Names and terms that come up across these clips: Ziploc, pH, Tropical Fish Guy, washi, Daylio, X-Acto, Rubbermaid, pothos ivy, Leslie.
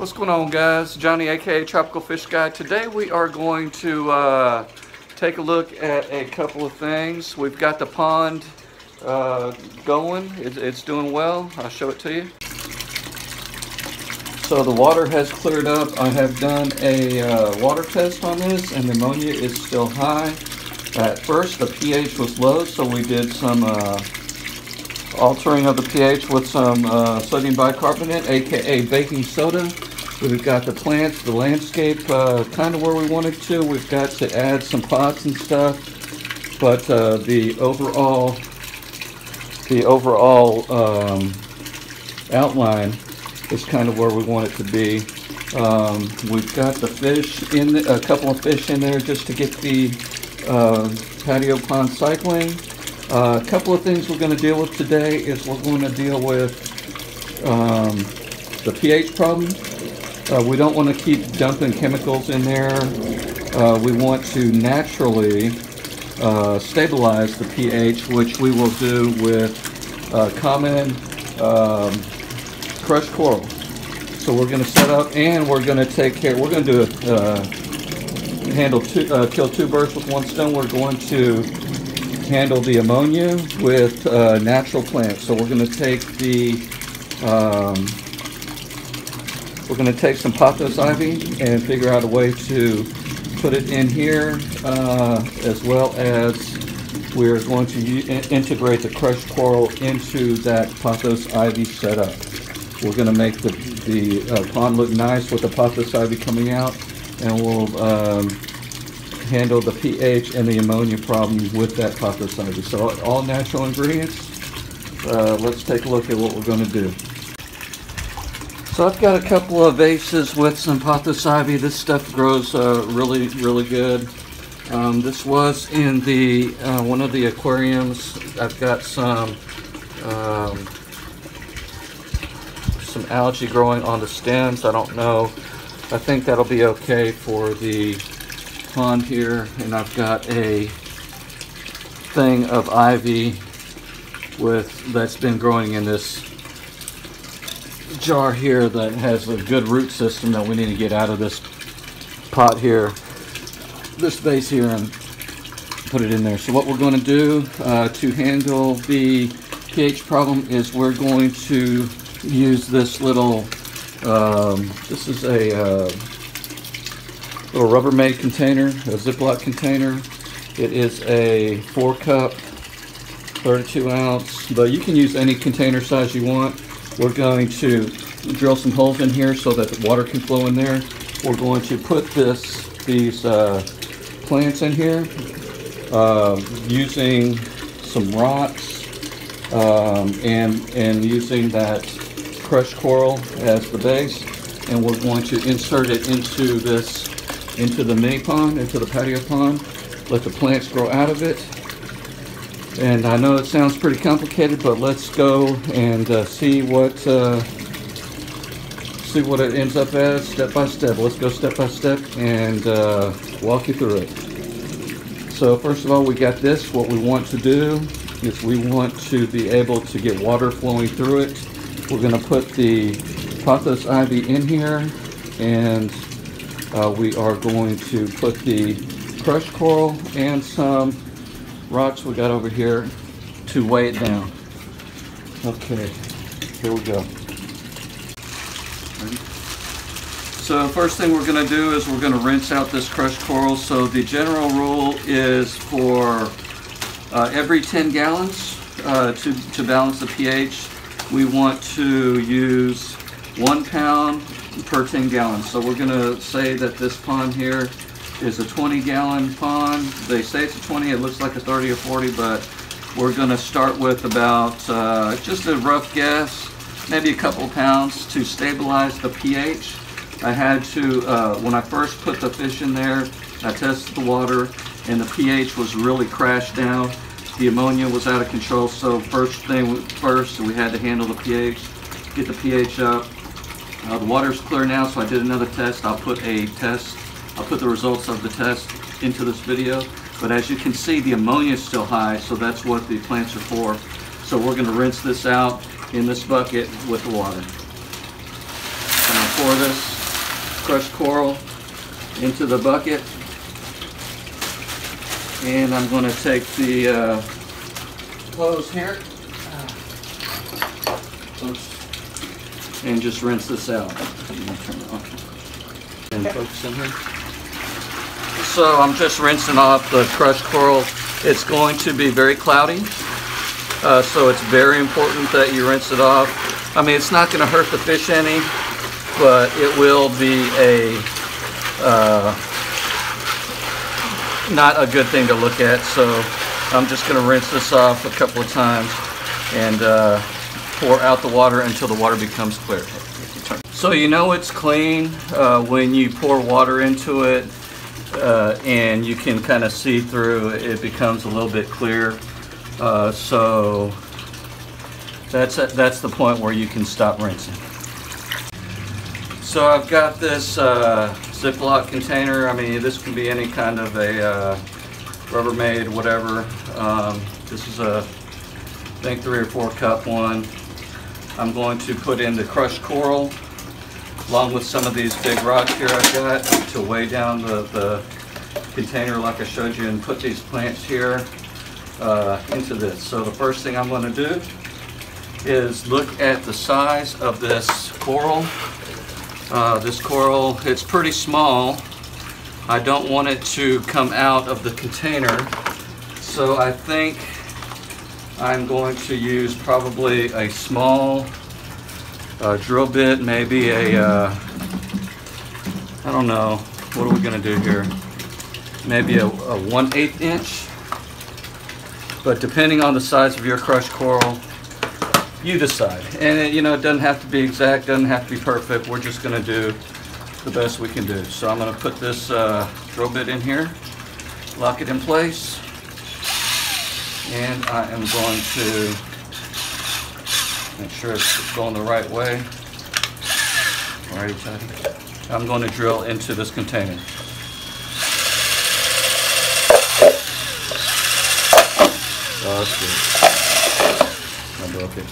What's going on, guys? Johnny, aka Tropical Fish Guy. Today we are going to take a look at a couple of things. We've got the pond going. It's doing well. I'll show it to you. So the water has cleared up. I have done a water test on this, and the ammonia is still high. At first the pH was low, so we did some altering of the pH with some sodium bicarbonate, aka baking soda. We've got the plants, the landscape, kind of where we wanted to. We've got to add some pots and stuff, but the overall outline is kind of where we want it to be. We've got the fish in the, a couple of fish in there just to get the patio pond cycling. A couple of things we're going to deal with today is we're going to deal with the pH problem. We don't want to keep dumping chemicals in there. We want to naturally stabilize the pH, which we will do with common crushed coral. So we're going to set up and we're going to take care, we're going to do a, kill two birds with one stone. We're going to handle the ammonia with natural plants. So we're going to take the we're going to take some pothos ivy and figure out a way to put it in here, as well as we're going to integrate the crushed coral into that pothos ivy setup. We're going to make the pond look nice with the pothos ivy coming out, and we'll handle the pH and the ammonia problem with that pothos ivy. So all natural ingredients. Let's take a look at what we're going to do. So I've got a couple of vases with some pothos ivy. This stuff grows really good. This was in the one of the aquariums. I've got some algae growing on the stems. I don't know. I think that'll be okay for the pond here. And I've got a thing of ivy that's been growing in this jar here that has a good root system that we need to get out of this pot here, this vase here, and put it in there. So what we're going to do to handle the pH problem is we're going to use this little this is a little Rubbermaid container, a Ziploc container. It is a 4-cup 32-ounce, but you can use any container size you want. We're going to drill some holes in here so that the water can flow in there. We're going to put these plants in here using some rocks and using that crushed coral as the base. And we're going to insert it into the mini pond, into the patio pond. Let the plants grow out of it. And I know it sounds pretty complicated, but let's go and see what it ends up as step by step. Let's go step by step and walk you through it. So first of all, we got this. What we want to do is we want to be able to get water flowing through it. We're going to put the pothos ivy in here, and we are going to put the crushed coral and some rocks we got over here to weigh it down. Okay, here we go. So first thing we're going to do is we're going to rinse out this crushed coral. So the general rule is for every 10 gallons to balance the pH, we want to use 1 pound per 10 gallons. So we're going to say that this pond here is a 20-gallon pond. They say it's a 20, it looks like a 30 or 40, but we're gonna start with about, just a rough guess, maybe a couple pounds to stabilize the pH. I had to, when I first put the fish in there, I tested the water and the pH was really crashed down. The ammonia was out of control, so first we had to handle the pH, get the pH up. The water's clear now, so I did another test. I'll put the results of the test into this video, but as you can see, the ammonia is still high, so that's what the plants are for. So we're going to rinse this out in this bucket with the water. pour this crushed coral into the bucket, and I'm going to take the hose here and just rinse this out. And focus in here. So I'm just rinsing off the crushed coral. It's going to be very cloudy, so it's very important that you rinse it off. I mean, it's not going to hurt the fish any, but it will be a not a good thing to look at. So I'm just going to rinse this off a couple of times and pour out the water until the water becomes clear. So you know it's clean when you pour water into it, and you can kind of see through. It becomes a little bit clear. So that's the point where you can stop rinsing. So I've got this Ziploc container. I mean, this can be any kind of a Rubbermaid, whatever. This is a, I think, 3 or 4 cup one. I'm going to put in the crushed coral along with some of these big rocks here I've got to weigh down the container like I showed you, and put these plants here into this. So the first thing I'm going to do is look at the size of this coral. This coral, it's pretty small. I don't want it to come out of the container, so I think I'm going to use probably a small drill bit, maybe a, I don't know, what are we going to do here? Maybe a 1/8 inch, but depending on the size of your crushed coral, you decide. And it, you know, it doesn't have to be exact, doesn't have to be perfect. We're just going to do the best we can do. So I'm going to put this drill bit in here, lock it in place, and I am going to make sure it's going the right way. All right, I'm going to drill into this container. Oh, that's good. I broke it.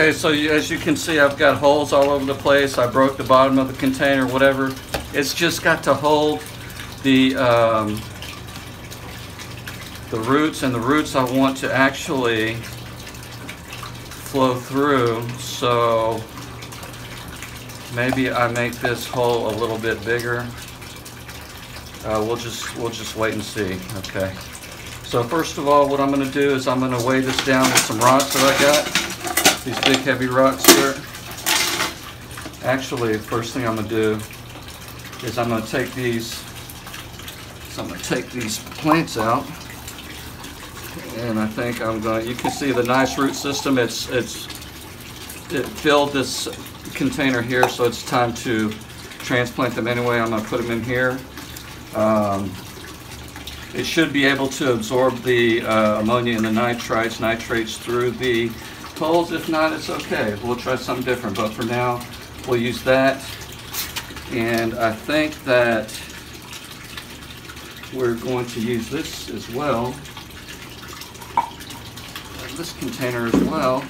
Okay, so as you can see, I've got holes all over the place. I broke the bottom of the container, whatever. It's just got to hold the roots, and the roots I want to actually flow through. So maybe I make this hole a little bit bigger. We'll just wait and see. Okay. So first of all, what I'm going to do is I'm going to weigh this down with some rocks that I got. These big heavy rocks here. Actually, the first thing I'm going to do is I'm going to take these. So I'm going to take these plants out, and I think I'm going. You can see the nice root system. It filled this container here, so it's time to transplant them anyway. I'm going to put them in here. It should be able to absorb the ammonia and the nitrates through the holes. If not, it's okay. We'll try something different, but for now we'll use that. And I think that we're going to use this as well, this container as well,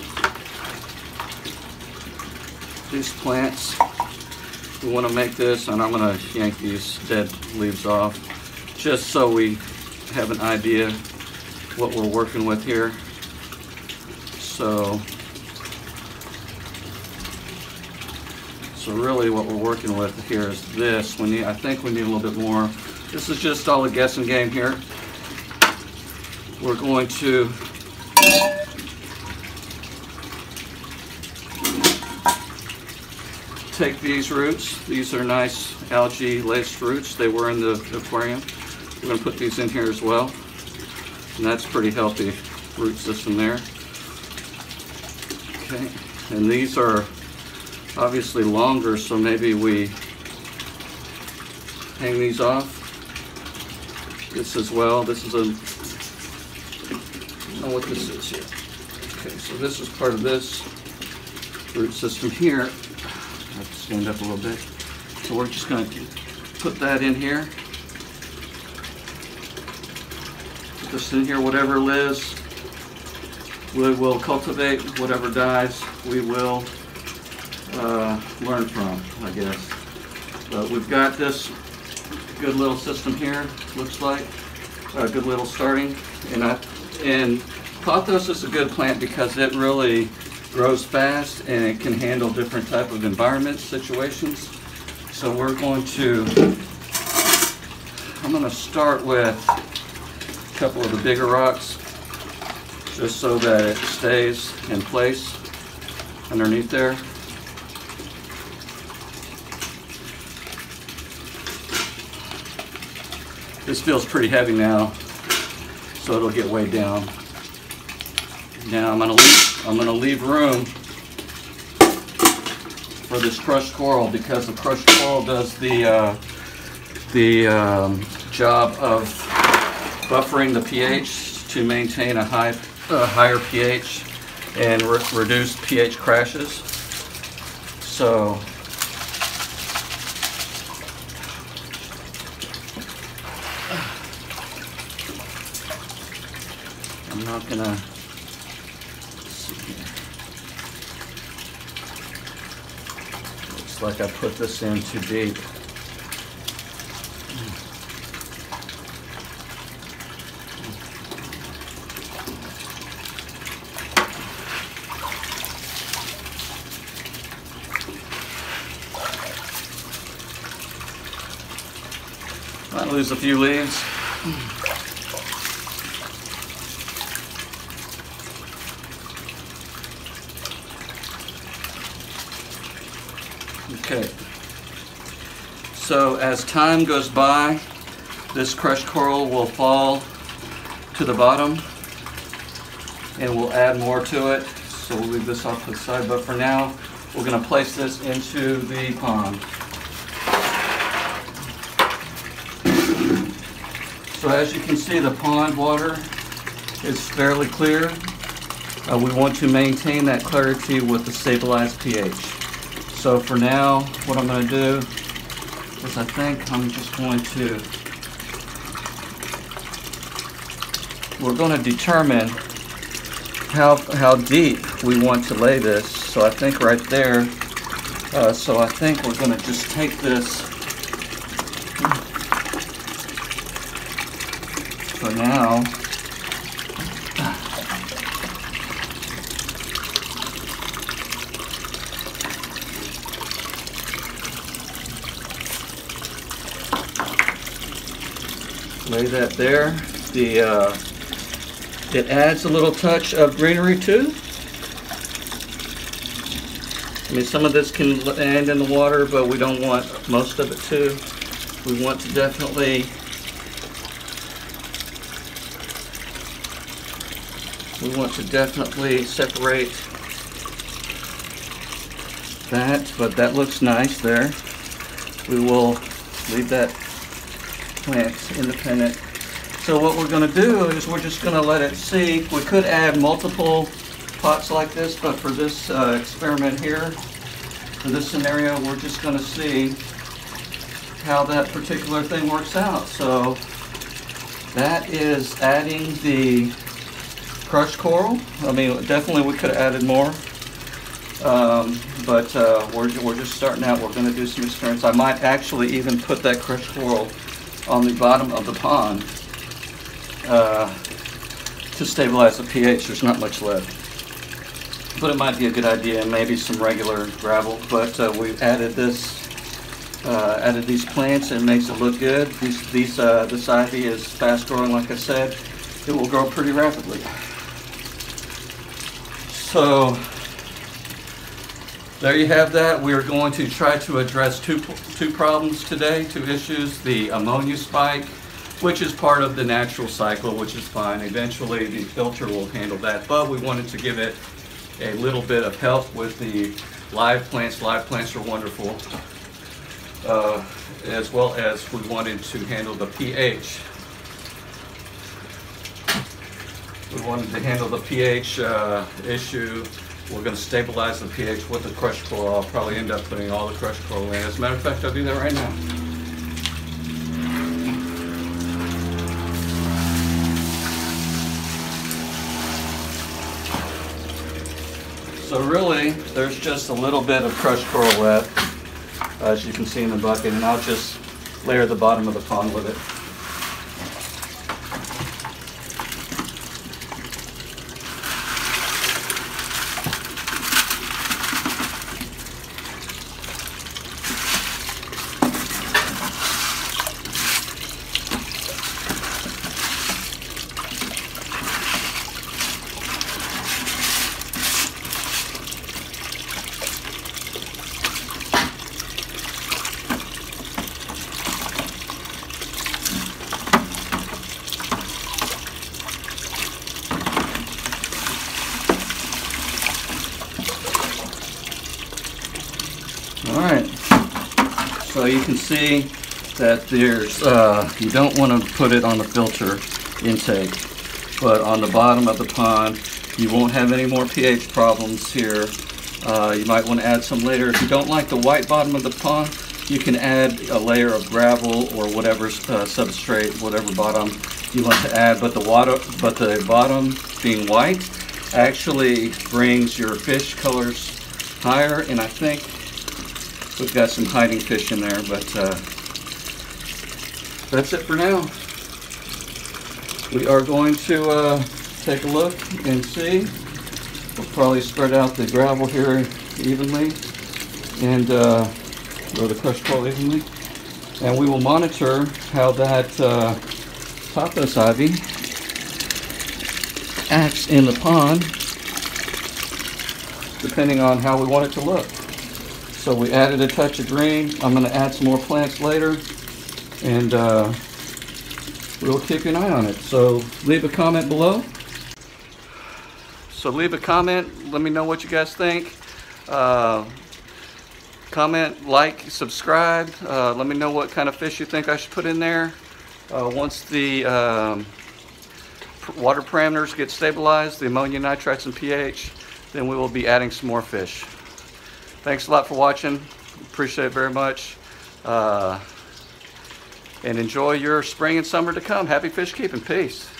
these plants. we want to make this, and I'm going to yank these dead leaves off just so we have an idea what we're working with here. So really what we're working with here is this. We need, I think we need a little bit more. This is just all a guessing game here. We're going to take these roots. These are nice algae-laced roots. They were in the aquarium. We're going to put these in here as well. And that's pretty healthy root system there. Okay, and these are obviously longer, so maybe we hang these off. This as well. This is a, I don't know what this is here. Okay, so this is part of this root system here. I have to stand up a little bit. So we're just going to put that in here. Just in here, whatever lives, we will cultivate. Whatever dies, we will learn from, I guess. But we've got this good little system here, looks like, a good little starting. And pothos is a good plant because it really grows fast and it can handle different type of environments, situations. So we're going to, I'm going to start with couple of the bigger rocks just so that it stays in place underneath there. This feels pretty heavy now, so it'll get way down. Now I'm gonna leave room for this crushed coral, because the crushed coral does the job of buffering the pH to maintain a higher pH and reduce pH crashes. So I'm not gonna see here. Looks like I put this in too deep. Might lose a few leaves. Okay. So as time goes by, this crushed coral will fall to the bottom and we'll add more to it. So we'll leave this off to the side, but for now, we're going to place this into the pond. So as you can see, the pond water is fairly clear. We want to maintain that clarity with the stabilized pH. So for now, what I'm going to do is I think I'm just going to, we're going to determine how deep we want to lay this. So I think right there, so I think we're going to just take this. So now, lay that there. It adds a little touch of greenery too. I mean, some of this can land in the water, but we don't want most of it to. We want to definitely. We want to definitely separate that, but that looks nice there. We will leave that plant independent. So what we're going to do is we're just going to let it sink. We could add multiple pots like this, but for this experiment here, for this scenario, we're just going to see how that particular thing works out. So that is adding the crushed coral. I mean, definitely we could have added more. But we're just starting out. We're going to do some experiments. I might actually even put that crushed coral on the bottom of the pond to stabilize the pH. There's not much left, but it might be a good idea. Maybe some regular gravel. But we've added this, added these plants, and it makes it look good. This ivy is fast growing, like I said. It will grow pretty rapidly. So there you have that. We are going to try to address two problems today, two issues. The ammonia spike, which is part of the natural cycle, which is fine. Eventually the filter will handle that, but we wanted to give it a little bit of help with the live plants. Live plants are wonderful, as well as we wanted to handle the pH. We wanted to handle the pH issue. We're going to stabilize the pH with the crushed coral. I'll probably end up putting all the crushed coral in. As a matter of fact, I'll do that right now. So really, there's just a little bit of crushed coral left, as you can see in the bucket, and I'll just layer the bottom of the pond with it. So you can see that there's, you don't want to put it on the filter intake, but on the bottom of the pond, you won't have any more pH problems here. You might want to add some later. If you don't like the white bottom of the pond, you can add a layer of gravel or whatever substrate, whatever bottom you want to add. But the bottom being white actually brings your fish colors higher, and I think we've got some hiding fish in there, but that's it for now. We are going to take a look and see. We'll probably spread out the gravel here evenly and or the crushed coral evenly, and we will monitor how that pothos ivy acts in the pond, depending on how we want it to look. So we added a touch of green. I'm going to add some more plants later, and we'll keep an eye on it. So leave a comment below. So leave a comment. Let me know what you guys think. Comment, like, subscribe. Let me know what kind of fish you think I should put in there. Once the water parameters get stabilized, the ammonia, nitrites, and pH, then we will be adding some more fish. Thanks a lot for watching. Appreciate it very much. And enjoy your spring and summer to come. Happy fish keeping. Peace.